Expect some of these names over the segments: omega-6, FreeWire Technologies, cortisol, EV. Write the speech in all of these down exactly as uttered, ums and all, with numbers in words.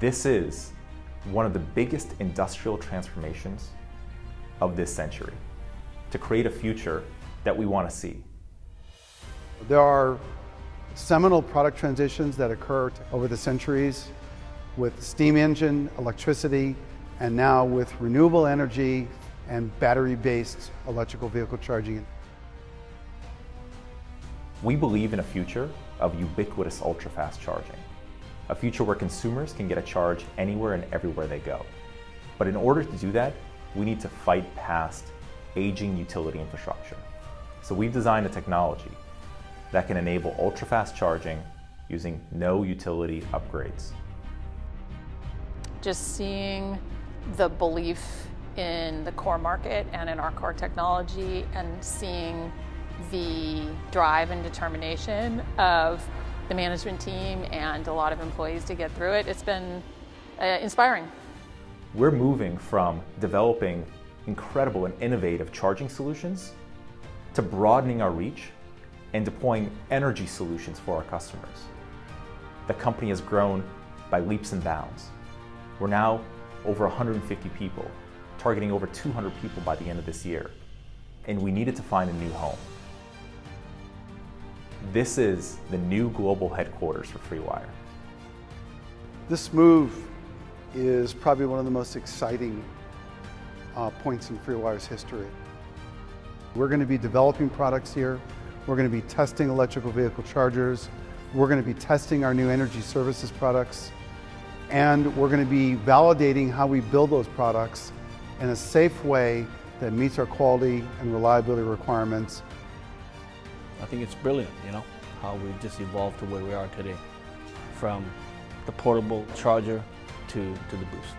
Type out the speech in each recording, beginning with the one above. This is one of the biggest industrial transformations of this century to create a future that we want to see. There are seminal product transitions that occur over the centuries with steam engine, electricity, and now with renewable energy and battery-based electrical vehicle charging. We believe in a future of ubiquitous ultra-fast charging, a future where consumers can get a charge anywhere and everywhere they go. But in order to do that, we need to fight past aging utility infrastructure. So we've designed a technology that can enable ultra-fast charging using no utility upgrades. Just seeing the belief in the core market and in our core technology, and seeing the drive and determination of the management team and a lot of employees to get through it, it's been uh, inspiring. We're moving from developing incredible and innovative charging solutions to broadening our reach and deploying energy solutions for our customers. The company has grown by leaps and bounds. We're now over one hundred fifty people, targeting over two hundred people by the end of this year, and we needed to find a new home. This is the new global headquarters for FreeWire. This move is probably one of the most exciting uh, points in FreeWire's history. We're going to be developing products here. We're going to be testing electrical vehicle chargers. We're going to be testing our new energy services products. And we're going to be validating how we build those products in a safe way that meets our quality and reliability requirements. I think it's brilliant, you know, how we've just evolved to where we are today, from the portable charger to, to the boost.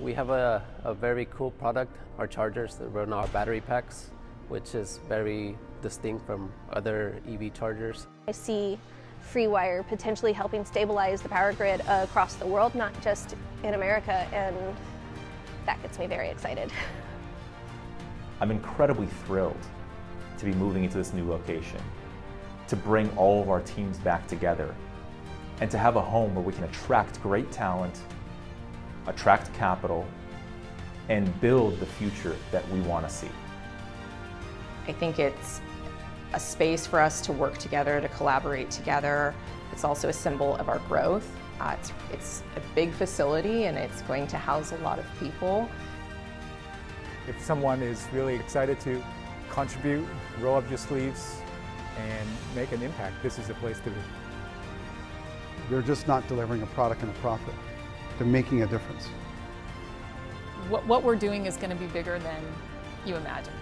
We have a, a very cool product, our chargers that run our battery packs, which is very distinct from other E V chargers. I see FreeWire potentially helping stabilize the power grid across the world, not just in America, and that gets me very excited. I'm incredibly thrilled to be moving into this new location, to bring all of our teams back together, and to have a home where we can attract great talent, attract capital, and build the future that we want to see. I think it's a space for us to work together, to collaborate together. It's also a symbol of our growth. Uh, it's, it's a big facility, and it's going to house a lot of people. If someone is really excited to contribute, roll up your sleeves, and make an impact, this is the place to be. They're just not delivering a product and a profit. They're making a difference. What, what we're doing is going to be bigger than you imagine.